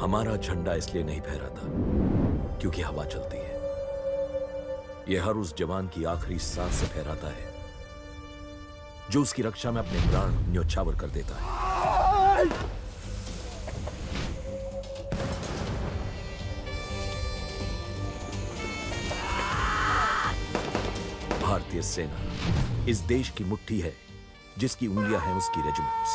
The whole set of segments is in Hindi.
हमारा झंडा इसलिए नहीं फहराता क्योंकि हवा चलती है। यह हर उस जवान की आखिरी सांस से फहराता है जो उसकी रक्षा में अपने प्राण न्योछावर कर देता है। भारतीय सेना इस देश की मुट्ठी है जिसकी उंगलियां हैं उसकी रेजिमेंट्स।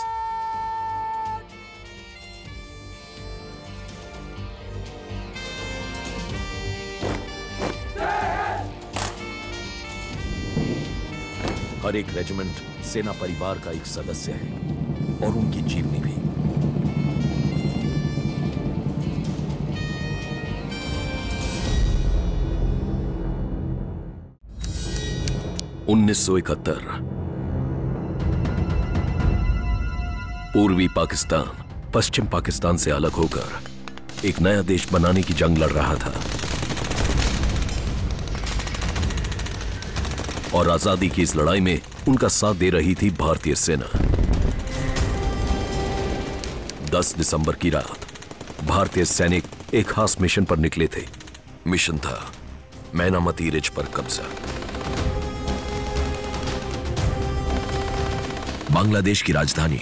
हर एक रेजिमेंट सेना परिवार का एक सदस्य है और उनकी जीवनी भी। उन्नीस पूर्वी पाकिस्तान पश्चिम पाकिस्तान से अलग होकर एक नया देश बनाने की जंग लड़ रहा था और आजादी की इस लड़ाई में उनका साथ दे रही थी भारतीय सेना। 10 दिसंबर की रात भारतीय सैनिक एक खास मिशन पर निकले थे। मिशन था मेनामती रिज पर कब्जा। बांग्लादेश की राजधानी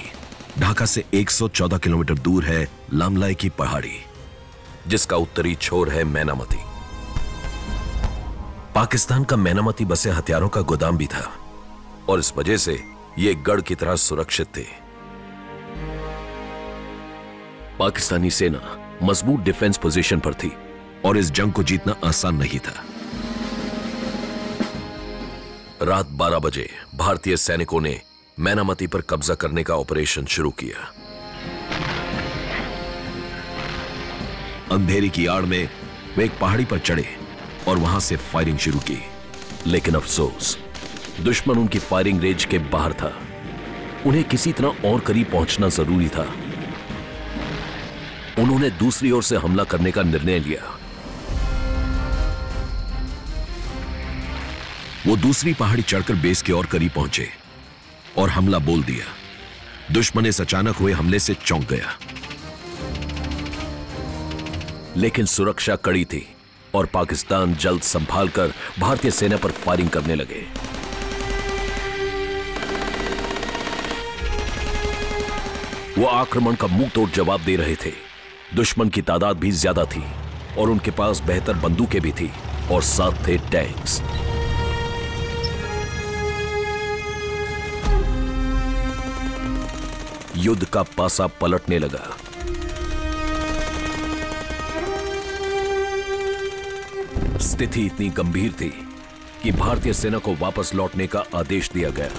ढाका से 114 किलोमीटर दूर है लामलाई की पहाड़ी, जिसका उत्तरी छोर है मेनामती। पाकिस्तान का मेनामती बसे हथियारों का गोदाम भी था और इस वजह से ये गढ़ की तरह सुरक्षित थे। पाकिस्तानी सेना मजबूत डिफेंस पोजीशन पर थी और इस जंग को जीतना आसान नहीं था। रात 12 बजे भारतीय सैनिकों ने मेनामती पर कब्जा करने का ऑपरेशन शुरू किया। अंधेरी की आड़ में वे एक पहाड़ी पर चढ़े और वहां से फायरिंग शुरू की, लेकिन अफसोस दुश्मन उनकी फायरिंग रेंज के बाहर था। उन्हें किसी तरह और करीब पहुंचना जरूरी था। उन्होंने दूसरी ओर से हमला करने का निर्णय लिया। वो दूसरी पहाड़ी चढ़कर बेस के और करीब पहुंचे और हमला बोल दिया। दुश्मन इस अचानक हुए हमले से चौंक गया, लेकिन सुरक्षा कड़ी थी और पाकिस्तान जल्द संभाल कर भारतीय सेना पर फायरिंग करने लगे। वो आक्रमण का मुंह तोड़ जवाब दे रहे थे। दुश्मन की तादाद भी ज्यादा थी और उनके पास बेहतर बंदूकें भी थी और साथ थे टैंक्स। युद्ध का पासा पलटने लगा। स्थिति इतनी गंभीर थी कि भारतीय सेना को वापस लौटने का आदेश दिया गया।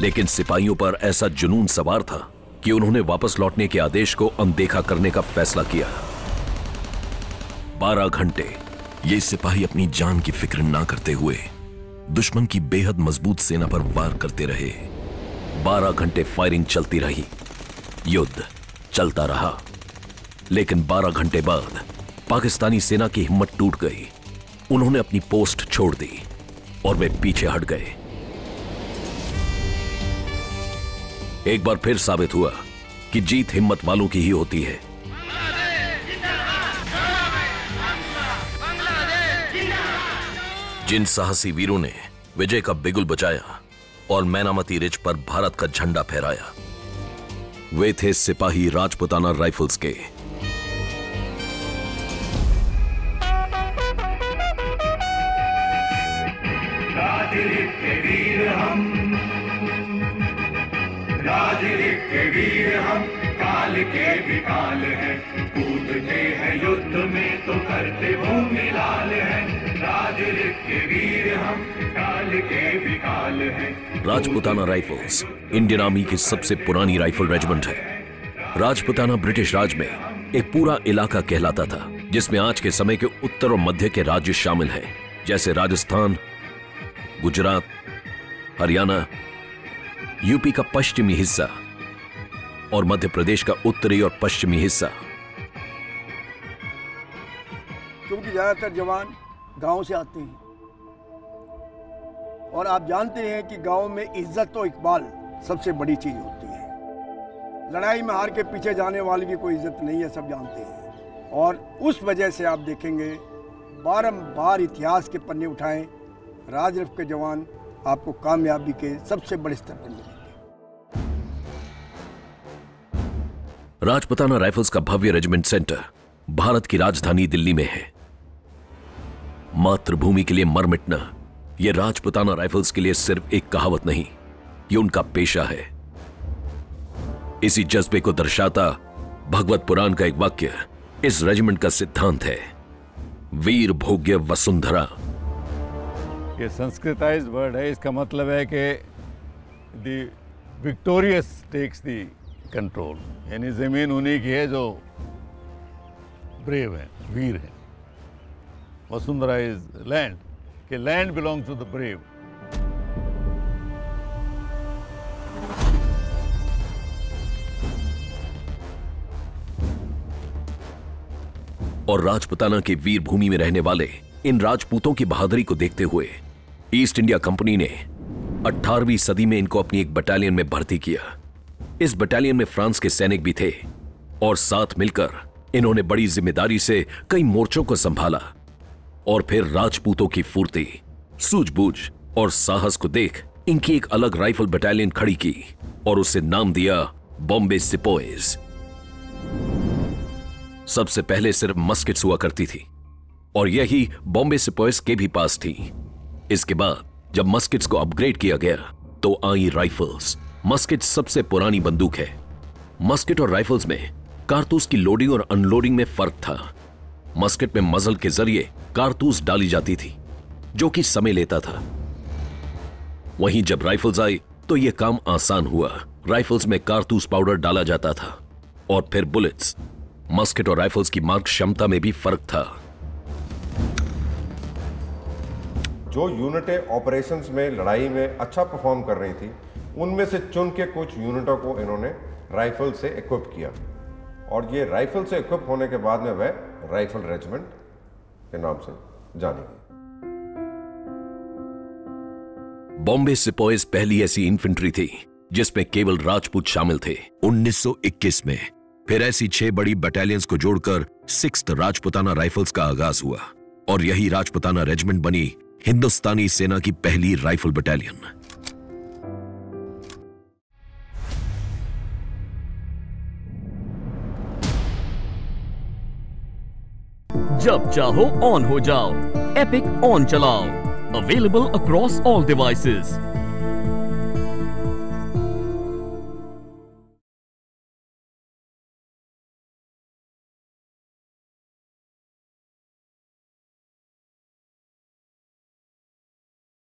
लेकिन सिपाहियों पर ऐसा जुनून सवार था कि उन्होंने वापस लौटने के आदेश को अनदेखा करने का फैसला किया। 12 घंटे ये सिपाही अपनी जान की फिक्र ना करते हुए दुश्मन की बेहद मजबूत सेना पर वार करते रहे। 12 घंटे फायरिंग चलती रही, युद्ध चलता रहा, लेकिन 12 घंटे बाद पाकिस्तानी सेना की हिम्मत टूट गई। उन्होंने अपनी पोस्ट छोड़ दी और वे पीछे हट गए। एक बार फिर साबित हुआ कि जीत हिम्मत वालों की ही होती है। जिन साहसी वीरों ने विजय का बिगुल बजाया और मेनामती रिज पर भारत का झंडा फहराया, वे थे सिपाही राजपुताना राइफल्स के। राज के वीर हम काल के विकाल हैं, कूदते हैं युद्ध में तो करते भूमि लाल हैं। राजपुताना राइफल्स इंडियन आर्मी की सबसे पुरानी राइफल रेजिमेंट है। राजपुताना ब्रिटिश राज में एक पूरा इलाका कहलाता था जिसमें आज के समय के उत्तर और मध्य के राज्य शामिल हैं, जैसे राजस्थान, गुजरात, हरियाणा, यूपी का पश्चिमी हिस्सा और मध्य प्रदेश का उत्तरी और पश्चिमी हिस्सा। क्योंकि ज्यादातर जवान गांव से आते हैं और आप जानते हैं कि गांव में इज्जत और इकबाल सबसे बड़ी चीज़ होती है। लड़ाई में हार के पीछे जाने वाले की कोई इज्जत नहीं है, सब जानते हैं। और उस वजह से आप देखेंगे बारंबार इतिहास के पन्ने उठाएं, राजरफ के जवान आपको कामयाबी के सबसे बड़े स्तर पर मिलेंगे। राजपुताना राइफल्स का भव्य रेजिमेंट सेंटर भारत की राजधानी दिल्ली में है। मातृभूमि के लिए मर मिटना यह राजपुताना राइफल्स के लिए सिर्फ एक कहावत नहीं, ये उनका पेशा है। इसी जज्बे को दर्शाता भगवत पुराण का एक वाक्य इस रेजिमेंट का सिद्धांत है, वीर भोग्य वसुंधरा। ये संस्कृताइज्ड वर्ड है, इसका मतलब है कि the victorious takes the control, यानी जमीन उन्हीं की है जो ब्रेव है, वीर है। वसुंधरा इज लैंड, कि land belong to the brave. और राजपुताना की वीर भूमि में रहने वाले इन राजपूतों की बहादुरी को देखते हुए ईस्ट इंडिया कंपनी ने 18वीं सदी में इनको अपनी एक बटालियन में भर्ती किया। इस बटालियन में फ्रांस के सैनिक भी थे और साथ मिलकर इन्होंने बड़ी जिम्मेदारी से कई मोर्चों को संभाला। और फिर राजपूतों की फुर्ती, सूझबूझ और साहस को देख इनकी एक अलग राइफल बटालियन खड़ी की और उसे नाम दिया बॉम्बे सिपोइज। सबसे पहले सिर्फ मस्केट्स हुआ करती थी और यही बॉम्बे सिपोइज के भी पास थी। इसके बाद जब मस्केट्स को अपग्रेड किया गया तो आई राइफल्स। मस्केट सबसे पुरानी बंदूक है। मस्केट और राइफल्स में कारतूस की लोडिंग और अनलोडिंग में फर्क था। मस्केट में मजल के जरिए कारतूस डाली जाती थी जो कि समय लेता था। वहीं जब राइफल्स आई तो यह काम आसान हुआ। राइफल्स में कारतूस पाउडर डाला जाता था और फिर बुलेट्स। मस्केट और राइफल्स की मार क्षमता में भी फर्क था। जो यूनिटें ऑपरेशंस में लड़ाई में अच्छा परफॉर्म कर रही थी, उनमें से चुन के कुछ यूनिटों को इन्होंने राइफल से इक्विप किया और ये राइफल से इक्विप होने के बाद में वह राइफल रेजिमेंट के नाम से जानी गई। बॉम्बे सिपाइस पहली ऐसी इन्फेंट्री थी जिसमें केवल राजपूत शामिल थे। 1921 में फिर ऐसी 6 बड़ी बटालियंस को जोड़कर 6th राजपुताना राइफल्स का आगाज हुआ और यही राजपुताना रेजिमेंट बनी हिंदुस्तानी सेना की पहली राइफल बटालियन। जब चाहो ऑन हो जाओ, एपिक ऑन चलाओ, अवेलेबल अक्रॉस ऑल डिवाइसेस।